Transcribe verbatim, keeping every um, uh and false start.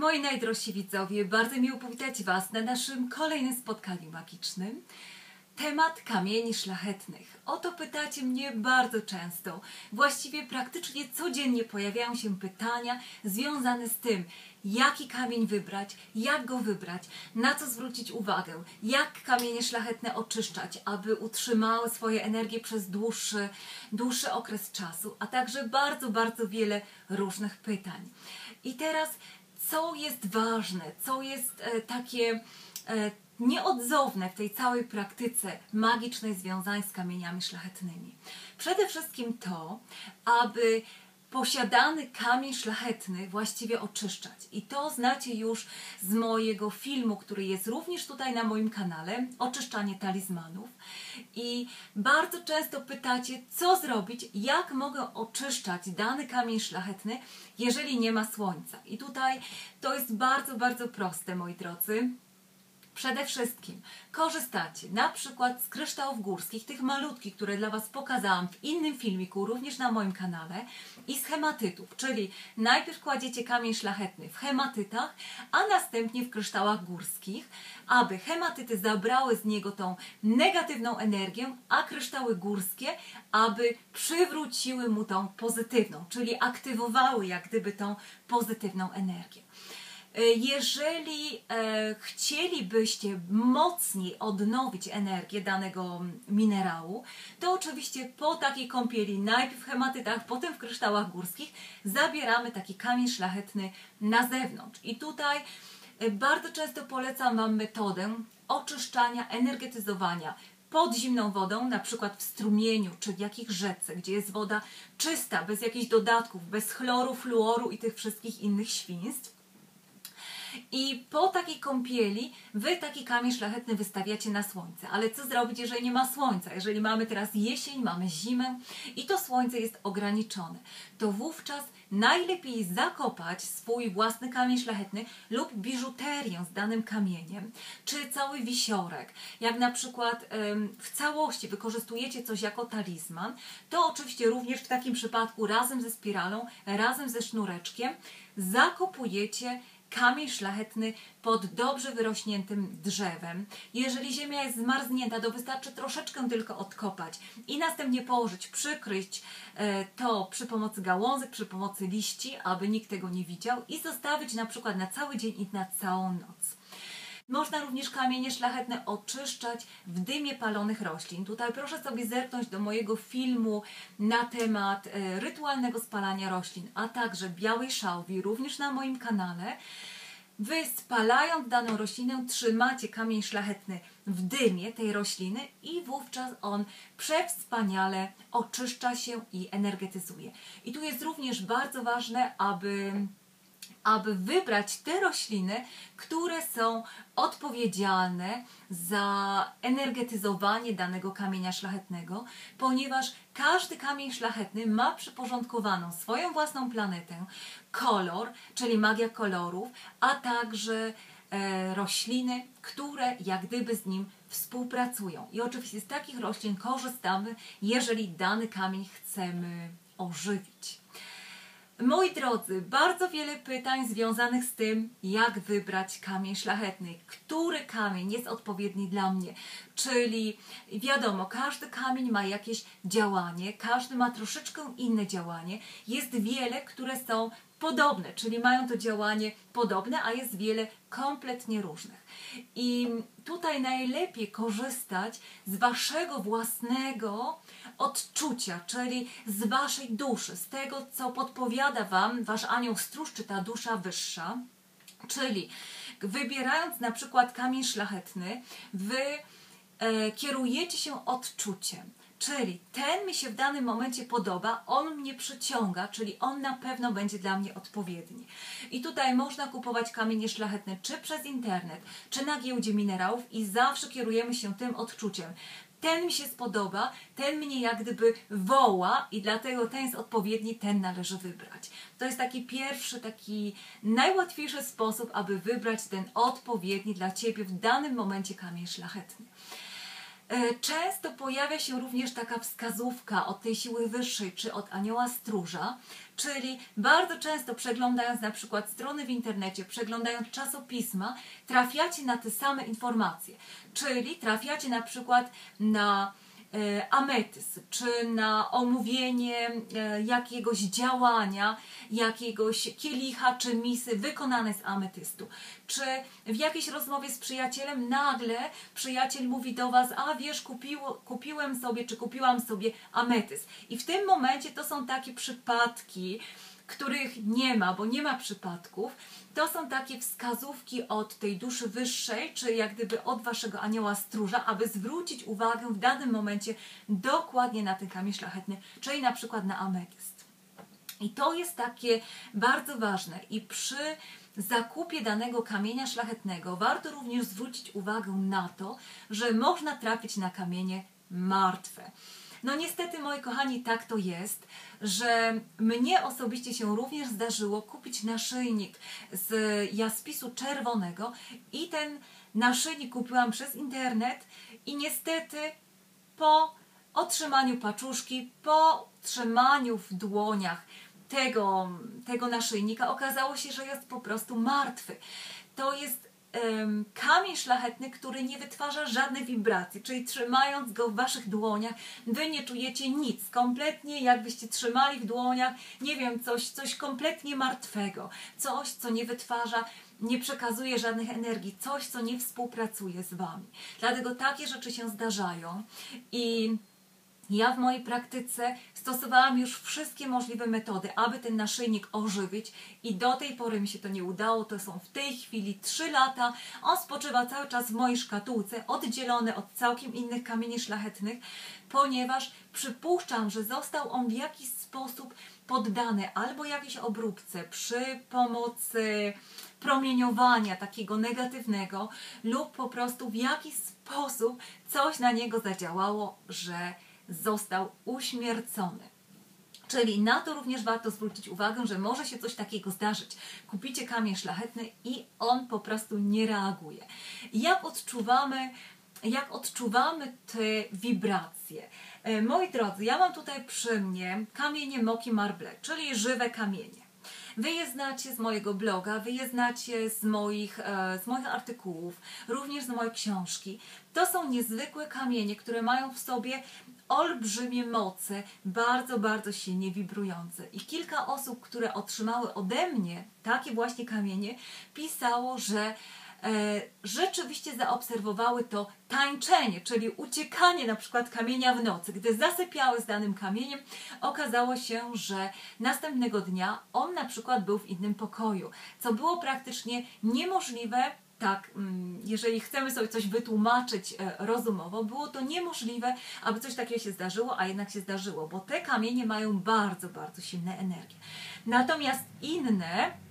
Moi najdrożsi widzowie, bardzo miło powitać Was na naszym kolejnym spotkaniu magicznym. Temat kamieni szlachetnych. O to pytacie mnie bardzo często. Właściwie praktycznie codziennie pojawiają się pytania związane z tym, jaki kamień wybrać, jak go wybrać, na co zwrócić uwagę, jak kamienie szlachetne oczyszczać, aby utrzymały swoje energię przez dłuższy, dłuższy okres czasu, a także bardzo, bardzo wiele różnych pytań. I teraz, co jest ważne, co jest e, takie e, nieodzowne w tej całej praktyce magicznej związań z kamieniami szlachetnymi? Przede wszystkim to, aby posiadany kamień szlachetny właściwie oczyszczać. I to znacie już z mojego filmu, który jest również tutaj na moim kanale, oczyszczanie talizmanów. I bardzo często pytacie, co zrobić, jak mogę oczyszczać dany kamień szlachetny, jeżeli nie ma słońca. I tutaj to jest bardzo, bardzo proste, moi drodzy. Przede wszystkim korzystacie na przykład z kryształów górskich, tych malutkich, które dla Was pokazałam w innym filmiku, również na moim kanale, i z hematytów, czyli najpierw kładziecie kamień szlachetny w hematytach, a następnie w kryształach górskich, aby hematyty zabrały z niego tą negatywną energię, a kryształy górskie, aby przywróciły mu tą pozytywną, czyli aktywowały jak gdyby tą pozytywną energię. Jeżeli e, chcielibyście mocniej odnowić energię danego minerału, to oczywiście po takiej kąpieli, najpierw w hematytach, potem w kryształach górskich, zabieramy taki kamień szlachetny na zewnątrz. I tutaj e, bardzo często polecam Wam metodę oczyszczania, energetyzowania pod zimną wodą, na przykład w strumieniu, czy w jakiejś rzece, gdzie jest woda czysta, bez jakichś dodatków, bez chloru, fluoru i tych wszystkich innych świństw. I po takiej kąpieli Wy taki kamień szlachetny wystawiacie na słońce. Ale co zrobić, jeżeli nie ma słońca? Jeżeli mamy teraz jesień, mamy zimę i to słońce jest ograniczone, to wówczas najlepiej zakopać swój własny kamień szlachetny lub biżuterię z danym kamieniem, czy cały wisiorek. Jak na przykład ym, w całości wykorzystujecie coś jako talizman, to oczywiście również w takim przypadku razem ze spiralą, razem ze sznureczkiem zakopujecie kamień szlachetny pod dobrze wyrośniętym drzewem. Jeżeli ziemia jest zmarznięta, to wystarczy troszeczkę tylko odkopać i następnie położyć, przykryć to przy pomocy gałązek, przy pomocy liści, aby nikt tego nie widział, i zostawić na przykład na cały dzień i na całą noc. Można również kamienie szlachetne oczyszczać w dymie palonych roślin. Tutaj proszę sobie zerknąć do mojego filmu na temat rytualnego spalania roślin, a także białej szałwi, również na moim kanale. Wy, spalając daną roślinę, trzymacie kamień szlachetny w dymie tej rośliny i wówczas on przewspaniale oczyszcza się i energetyzuje. I tu jest również bardzo ważne, aby... aby wybrać te rośliny, które są odpowiedzialne za energetyzowanie danego kamienia szlachetnego, ponieważ każdy kamień szlachetny ma przyporządkowaną swoją własną planetę, kolor, czyli magia kolorów, a także e, rośliny, które jak gdyby z nim współpracują. I oczywiście z takich roślin korzystamy, jeżeli dany kamień chcemy ożywić. Moi drodzy, bardzo wiele pytań związanych z tym, jak wybrać kamień szlachetny, który kamień jest odpowiedni dla mnie, czyli wiadomo, każdy kamień ma jakieś działanie, każdy ma troszeczkę inne działanie, jest wiele, które są podobne, czyli mają to działanie podobne, a jest wiele kompletnie różnych. I tutaj najlepiej korzystać z Waszego własnego odczucia, czyli z Waszej duszy, z tego, co podpowiada Wam Wasz anioł stróż, czy ta dusza wyższa. Czyli wybierając na przykład kamień szlachetny, Wy e, kierujecie się odczuciem. Czyli ten mi się w danym momencie podoba, on mnie przyciąga, czyli on na pewno będzie dla mnie odpowiedni. I tutaj można kupować kamienie szlachetne czy przez internet, czy na giełdzie minerałów i zawsze kierujemy się tym odczuciem. Ten mi się spodoba, ten mnie jak gdyby woła i dlatego ten jest odpowiedni, ten należy wybrać. To jest taki pierwszy, taki najłatwiejszy sposób, aby wybrać ten odpowiedni dla Ciebie w danym momencie kamień szlachetny. Często pojawia się również taka wskazówka od tej siły wyższej czy od anioła stróża, czyli bardzo często przeglądając na przykład strony w internecie, przeglądając czasopisma, trafiacie na te same informacje, czyli trafiacie na przykład na ametyst, czy na omówienie jakiegoś działania, jakiegoś kielicha czy misy wykonanej z ametystu. Czy w jakiejś rozmowie z przyjacielem nagle przyjaciel mówi do Was: a wiesz, kupiło, kupiłem sobie czy kupiłam sobie ametyst. I w tym momencie to są takie przypadki, których nie ma, bo nie ma przypadków. To są takie wskazówki od tej duszy wyższej, czy jak gdyby od Waszego anioła stróża, aby zwrócić uwagę w danym momencie dokładnie na ten kamień szlachetny, czyli na przykład na ametyst. I to jest takie bardzo ważne. I przy zakupie danego kamienia szlachetnego warto również zwrócić uwagę na to, że można trafić na kamienie martwe. No niestety, moi kochani, tak to jest, że mnie osobiście się również zdarzyło kupić naszyjnik z jaspisu czerwonego i ten naszyjnik kupiłam przez internet i niestety po otrzymaniu paczuszki, po trzymaniu w dłoniach tego, tego naszyjnika okazało się, że jest po prostu martwy. To jest kamień szlachetny, który nie wytwarza żadnej wibracji, czyli trzymając go w Waszych dłoniach, Wy nie czujecie nic, kompletnie jakbyście trzymali w dłoniach, nie wiem, coś, coś kompletnie martwego, coś, co nie wytwarza, nie przekazuje żadnych energii, coś, co nie współpracuje z Wami. Dlatego takie rzeczy się zdarzają i ja w mojej praktyce stosowałam już wszystkie możliwe metody, aby ten naszyjnik ożywić i do tej pory mi się to nie udało. To są w tej chwili trzy lata. On spoczywa cały czas w mojej szkatułce, oddzielony od całkiem innych kamieni szlachetnych, ponieważ przypuszczam, że został on w jakiś sposób poddany albo jakiejś obróbce przy pomocy promieniowania takiego negatywnego lub po prostu w jakiś sposób coś na niego zadziałało, że został uśmiercony. Czyli na to również warto zwrócić uwagę, że może się coś takiego zdarzyć. Kupicie kamień szlachetny i on po prostu nie reaguje. Jak odczuwamy, jak odczuwamy te wibracje? Moi drodzy, ja mam tutaj przy mnie kamienie Moki Marble, czyli żywe kamienie. Wy je znacie z mojego bloga, Wy je znacie z moich, z moich artykułów, również z mojej książki. To są niezwykłe kamienie, które mają w sobie olbrzymie moce, bardzo, bardzo silnie wibrujące. I kilka osób, które otrzymały ode mnie takie właśnie kamienie, pisało, że e, rzeczywiście zaobserwowały to tańczenie, czyli uciekanie na przykład kamienia w nocy. Gdy zasypiały z danym kamieniem, okazało się, że następnego dnia on na przykład był w innym pokoju, co było praktycznie niemożliwe. Tak, jeżeli chcemy sobie coś wytłumaczyć rozumowo, było to niemożliwe, aby coś takiego się zdarzyło, a jednak się zdarzyło, bo te kamienie mają bardzo, bardzo silne energie. Natomiast inne